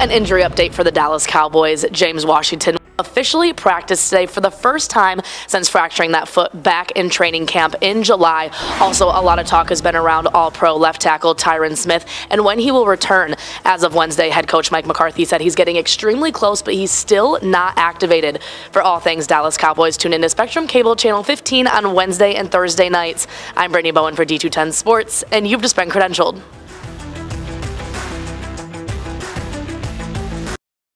An injury update for the Dallas Cowboys. James Washington officially practiced today for the first time since fracturing that foot back in training camp in July. Also, a lot of talk has been around All-Pro left tackle Tyron Smith and when he will return. As of Wednesday, head coach Mike McCarthy said he's getting extremely close, but he's still not activated. For all things Dallas Cowboys, tune in to Spectrum Cable Channel 15 on Wednesday and Thursday nights. I'm Brittany Bowen for D210 Sports, and you've just been credentialed.